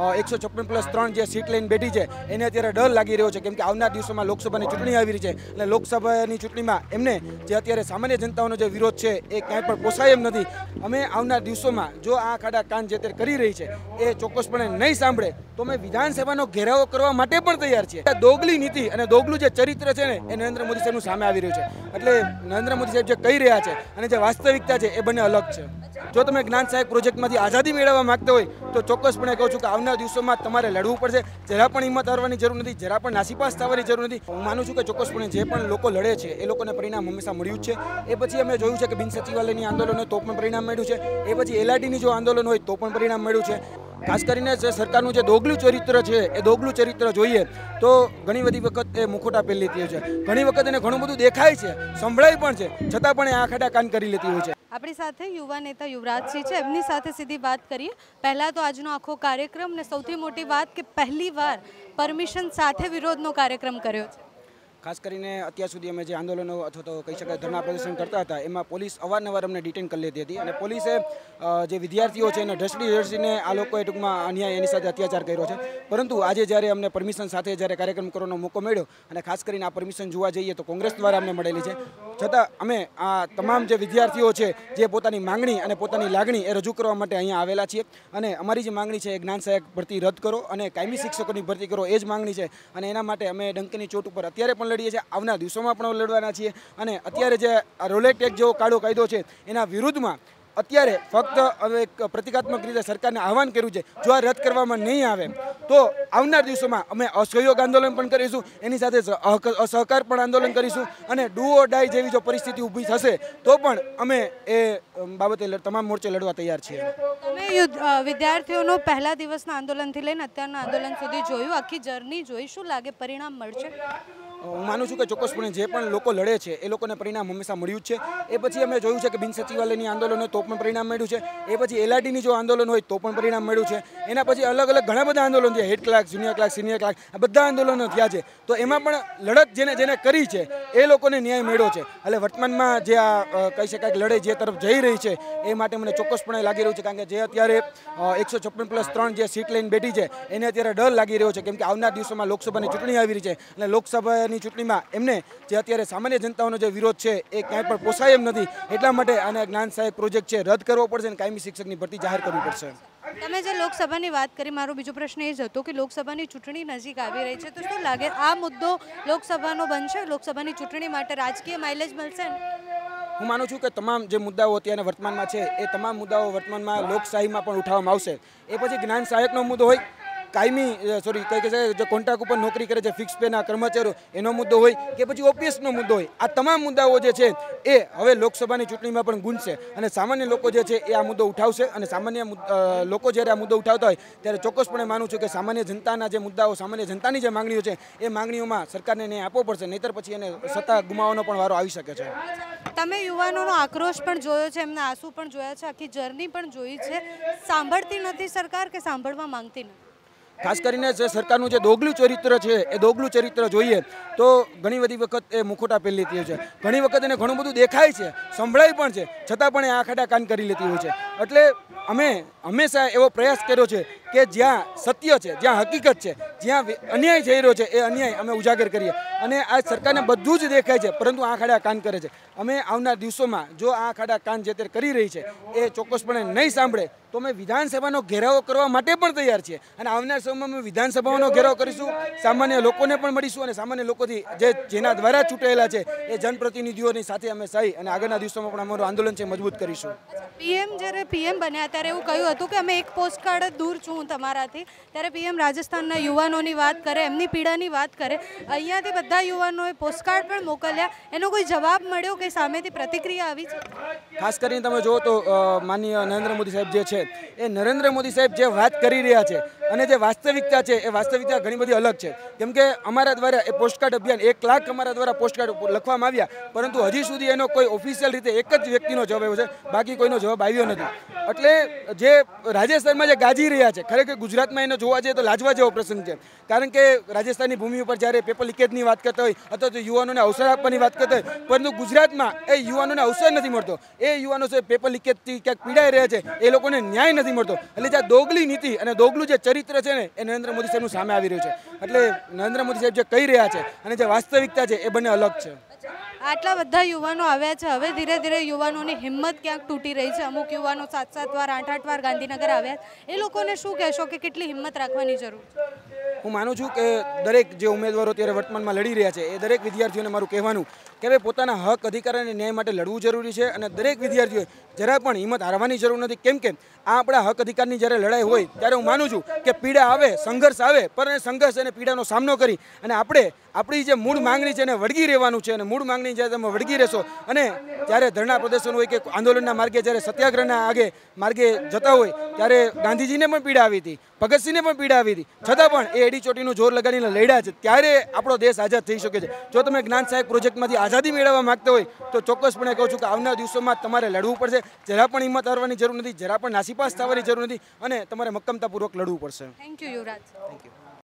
156+3 જે સીટ લઈને બેઠી છે એને અત્યારે ડર લાગી રહ્યો છે, કેમ કે આવનાર દિવસોમાં લોકસભાની ચૂંટણી આવી રહી છે અને લોકસભાની ચૂંટણીમાં એમને જે અત્યારે સામાન્ય જનતાઓનો જે વિરોધ છે એ ક્યાંય પણ પોસાય એમ નથી. અમે આવનાર દિવસોમાં જો આ ખાડા કાન જે અત્યારે કરી રહી છે એ ચોક્કસપણે નહીં સાંભળે તો અમે વિધાનસભાનો ઘેરાવો કરવા માટે પણ તૈયાર છીએ. દોગલી નીતિ અને દોગલું જે ચરિત્ર છે ને એ નરેન્દ્ર મોદી સાહેબનું સામે આવી રહ્યું છે. એટલે નરેન્દ્ર મોદી સાહેબ જે કહી રહ્યા છે અને જે વાસ્તવિકતા છે એ બંને અલગ છે. જો તમે જ્ઞાન સહાયક પ્રોજેક્ટમાંથી આઝાદી મેળવવા માગતા હોય તો ચોક્કસપણે કહું છું કે આવનાર દિવસોમાં તમારે લડવું પડશે. જરા પણ હિંમત હારવાની જરૂર નથી, જરા પણ નાસીપાસ થવાની જરૂર નથી. હું માનું છું કે ચોક્કસપણે જે પણ લોકો લડે છે એ લોકોને પરિણામ હંમેશા મળ્યું જ છે. એ પછી અમે જોયું છે કે બિન સચિવાલયની આંદોલન હોય તો પણ પરિણામ મળ્યું છે, એ પછી એલઆરટીની જો આંદોલન હોય તો પણ પરિણામ મળ્યું છે. ખાસ કરીને જે સરકારનું જે દોગલું ચરિત્ર છે એ દોગલું ચરિત્ર જોઈએ તો ઘણી બધી વખત એ મુખોટા પહેરી લેતી હોય છે, ઘણી વખત એને ઘણું બધું દેખાય છે, સંભળાય પણ છે, છતાં પણ એ આ ખાડા કાન કરી લેતી હોય છે. આપણી સાથે યુવા નેતા યુવરાજસિંહ છે, એમની સાથે સીધી વાત કરીએ. પહેલાં તો આજનો આખો કાર્યક્રમ ને સૌથી મોટી વાત કે પહેલીવાર પરમિશન સાથે વિરોધનો કાર્યક્રમ કર્યો છે. ખાસ કરીને અત્યાર સુધી અમે જે આંદોલનો અથવા તો કહી શકાય ધરણા પ્રદર્શન કરતા હતા એમાં પોલીસ અવારનવાર અમને ડિટેન કરી લેતી હતી અને પોલીસે જે વિદ્યાર્થીઓ છે એને ઢસડી આ લોકોએ ટૂંકમાં અન્યાય એની સાથે અત્યાચાર કર્યો છે. પરંતુ આજે જ્યારે અમને પરમિશન સાથે જ્યારે કાર્યક્રમ કરવાનો મોકો મળ્યો અને ખાસ કરીને આ પરમિશન જોવા જઈએ તો કોંગ્રેસ દ્વારા અમને મળેલી છે, છતાં અમે આ તમામ જે વિદ્યાર્થીઓ છે જે પોતાની માગણી અને પોતાની લાગણી એ રજૂ કરવા માટે અહીંયા આવેલા છીએ અને અમારી જે માગણી છે એ જ્ઞાન સહાયક ભરતી રદ કરો અને કાયમી શિક્ષકોની ભરતી કરો એ જ માગણી છે અને એના માટે અમે ડંકીની ચોટ ઉપર અત્યારે પણ લડીએ છીએ, આવનાર દિવસોમાં પણ લડવાના છીએ. અને અત્યારે જે રોલેટ એક્ટ જેવો કાળો કાયદો છે એના વિરુદ્ધમાં અત્યારે ફક્ત હવે એક પ્રતિકાત્મક રીતે સરકારને આહવાન કર્યું છે, જો આ રદ કરવામાં નહીં આવે તો આવનાર દિવસોમાં અમે અસહયોગ આંદોલન પણ કરીશું, એની સાથે અસહકાર પણ આંદોલન કરીશું અને ડુ ઓર ડાય જેવી જો પરિસ્થિતિ ઊભી થશે તો પણ અમે એ બાબતે તમામ મોરચે લડવા તૈયાર છીએ. વિદ્યાર્થીઓનો પહેલા દિવસના આંદોલનથી લઈને અત્યારના આંદોલન સુધી જોયું, આખી જર્ની જોઈશું, લાગે પરિણામ મળશે. હું માનું છું કે ચોક્કસપણે જે પણ લોકો લડે છે એ લોકોને પરિણામ હંમેશા મળ્યું જ છે. એ પછી અમે જોયું છે કે બિન સચિવાલયની આંદોલન હોય તો પણ પરિણામ મળ્યું છે, એ પછી એલઆરટીની જો આંદોલન હોય તો પણ પરિણામ મળ્યું છે. એના પછી અલગ અલગ ઘણા બધા આંદોલન છે, head clerk, junior clerk, senior clerk, આ બધા આંદોલનો થયા છે તો એમાં પણ લડત જેને જેને કરી છે એ લોકોને ન્યાય મળ્યો છે. એટલે વર્તમાનમાં જે આ કહી શકાય કે લડાઈ જે તરફ જઈ રહી છે એ માટે મને ચોક્કસપણે લાગી રહ્યું છે, કારણ કે જે અત્યારે 156+3 જે સીટ લઈને બેઠી છે એને અત્યારે ડર લાગી રહ્યો છે, કેમ કે આવનાર દિવસોમાં લોકસભાની ચૂંટણી આવી રહી છે અને લોકસભાની ચૂંટણીમાં એમને જે અત્યારે સામાન્ય જનતાઓનો જે વિરોધ છે એ ક્યાંય પણ પોસાય એમ નથી. એટલા માટે આને જ્ઞાન સહાયક પ્રોજેક્ટ છે રદ કરવો પડશે અને કાયમી શિક્ષકની ભરતી જાહેર કરવી પડશે. તમે જે લોકસભાની વાત કરી, મારો બીજો પ્રશ્ન એ જ હતો કે લોકસભાની ચૂંટણી નજીક આવી રહી છે તો શું લાગે આ મુદ્દો લોકસભાનો બનશે, લોકસભાની ચૂંટણી માટે રાજકીય માઇલેજ મળશે? હું માનું છું કે તમામ જે મુદ્દાઓ અત્યારે વર્તમાનમાં છે એ તમામ મુદ્દાઓ વર્તમાનમાં લોકશાહીમાં પણ ઉઠાવવામાં આવશે. એ પછી જ્ઞાન સહાયકનો મુદ્દો હોય, કાયમી જે કોન્ટ્રાક્ટ ઉપર નોકરી કરે છે ફિક્સ પેના કર્મચારીઓ એનો મુદ્દો હોય કે પછી ઓપીએસનો મુદ્દો હોય, આ તમામ મુદ્દાઓ જે છે એ હવે લોકસભાની ચૂંટણીમાં પણ ગુંજશે અને સામાન્ય લોકો જે છે એ આ મુદ્દો ઉઠાવશે અને સામાન્ય લોકો જ્યારે આ મુદ્દો ઉઠાવતા હોય ત્યારે ચોક્કસપણે માનું છું કે સામાન્ય જનતાના જે મુદ્દાઓ, સામાન્ય જનતાની જે માગણીઓ છે એ માગણીઓમાં સરકારને ન્યાય આપવો પડશે, નહીંતર પછી એને સત્તા ગુમાવવાનો પણ વારો આવી શકે છે. તમે યુવાનોનો આક્રોશ પણ જોયો છે, એમના આંસુ પણ જોયા છે, આખી જર્ની પણ જોઈ છે. સાંભળતી નથી સરકાર કે સાંભળવા માંગતી નથી. ખાસ કરીને જે સરકારનું જે દોગલું ચરિત્ર છે એ દોગલું ચરિત્ર જોઈએ તો ઘણી બધી વખત એ મુખોટા પહેરી લેતી હોય છે, ઘણી વખત એને ઘણું બધું દેખાય છે, સંભળાય પણ છે, છતાં પણ એ આ ખાડા કાન કરી લેતી હોય છે. એટલે અમે હંમેશા એવો પ્રયાસ કર્યો છે કે જ્યાં સત્ય છે, જ્યાં હકીકત છે, જ્યાં અન્યાય થઈ રહ્યો છે એ અન્યાય અમે ઉજાગર કરીએ અને આ સરકારને બધું જ દેખાય છે પરંતુ આ ખાડા કાન કરે છે. અમે આવનાર દિવસોમાં જો આ ખાડા કાન જે અત્યારે કરી રહી છે એ ચોક્કસપણે નહીં સાંભળે તો અમે વિધાનસભાનો ઘેરાવો કરવા માટે પણ તૈયાર છીએ અને આવનાર સમયમાં અમે વિધાનસભાઓનો ઘેરાવ કરીશું, સામાન્ય લોકોને પણ મળીશું અને સામાન્ય લોકોથી જેના દ્વારા ચૂંટાયેલા છે એ જનપ્રતિનિધિઓની સાથે અમે સહી અને આગળના દિવસોમાં પણ અમારું આંદોલન છે મજબૂત કરીશું. પીએમ જ્યારે પીએમ બન્યા ત્યારે એવું કહ્યું હતું કે અમે એક પોસ્ટકાર્ડ જ દૂર છું તમારાથી, ત્યારે પીએમ રાજસ્થાનના યુવાનોની વાત કરે, એમની પીડાની વાત કરે. અહીંયાથી બધા યુવાનોએ પોસ્ટકાર્ડ પણ મોકલ્યા, એનો કોઈ જવાબ મળ્યો કે સામેથી પ્રતિક્રિયા આવી છે? ખાસ કરીને તમે જુઓ તો માનનીય નરેન્દ્ર મોદી સાહેબ જે છે એ નરેન્દ્ર મોદી સાહેબ જે વાત કરી રહ્યા છે અને જે વાસ્તવિકતા છે એ વાસ્તવિકતા ઘણી બધી અલગ છે, કેમ કે અમારા દ્વારા એ પોસ્ટકાર્ડ અભિયાન 1 લાખ અમારા દ્વારા પોસ્ટકાર્ડ લખવામાં આવ્યા પરંતુ હજી સુધી એનો કોઈ ઓફિશિયલ રીતે એક જ વ્યક્તિનો જવાબ આવ્યો છે, બાકી કોઈનો જવાબ આવ્યો નથી. એટલે જે રાજસ્થાનમાં જે ગાજી રહ્યા છે, ખરેખર ગુજરાતમાં એને જોવા જઈએ તો લાજવા જેવો પ્રસંગ છે, કારણ કે રાજસ્થાનની ભૂમિ ઉપર જ્યારે પેપર લીકેજની વાત કરતા હોય અથવા તો યુવાનોને અવસર આપવાની વાત કરતા હોય પરંતુ ગુજરાતમાં એ યુવાનોને અવસર નથી મળતો, એ યુવાનો છે પેપર લીકેજથી ક્યાંક પીડાઈ રહ્યા છે, એ લોકોને ન્યાય નથી મળતો. એટલે જે આ દોગલી નીતિ અને દોગલું જે ચરિત્ર चरित्र है ए नरेन्द्र मोदी साहेब सामे आवी रह्युं छे। एटले नरेन्द्र मोदी साहेब जे कही रह्या छे अने जे वास्तविकता छे ए बने अलग छे। आटला बधा युवानो आव्या छे, हवे धीरे धीरे युवानोनी हिम्मत क्यांक तूटी रही है। अमुक युवानो 7-7 वार 8-8 वार गांधीनगर आव्या, ए लोकोने शुं कहेशो के केटली हिम्मत राखवानी जरूर छे? हूँ मानु छूं के दरेक जे उमेदवारो अत्यारे वर्तमान में लड़ी रह्या छे ए दरेक विद्यार्थीओने मारुं कहेवानुं के भाई पोताना हक अधिकार अने न्याय माटे लड़वुं जरूरी छे अने दरेक विद्यार्थीओए जरा पण हिम्मत हारवानी जरूर नथी। केम के आपणा हक अधिकारनी ज्यारे लड़ाई होय त्यारे हूँ मानु छूं के पीड़ा आवे, संघर्ष आवे, पर संघर्ष अने पीड़ानो सामनो करी अने आपणे आपणी जे मूळ मांगणी छे एने वळगी रहेवानुं छे। मूळ मांगणी ज्यारे तमे वळगी रहेशो अने त्यारे धरना प्रदर्शन होय के आंदोलनना मार्गे ज्यारे सत्याग्रहना आगे मार्गे जता होय त्यारे गांधीजीने पण पीड़ा आवी हती, भगत सिंहने पण पीड़ा आवी हती, छतां पण ए एडीचोटीनुं जोर लगाडीने लड्या छे त्यारे आपणो देश आजाद थई शके छे। जो तमे ज्ञानसाहयक प्रोजेक्टमांथी आजादी मेळववा मागता होय तो ચોક્કસપણે કહું છું કે આવનાર દિવસોમાં તમારે લડવું પડશે। જરા પણ હિંમત હારવાની જરૂર નથી, જરા પણ નાસીપાસ થવાની જરૂર નથી અને તમારે મક્કમતાપૂર્વક લડવું પડશે। Thank you Yuvraj, thank you.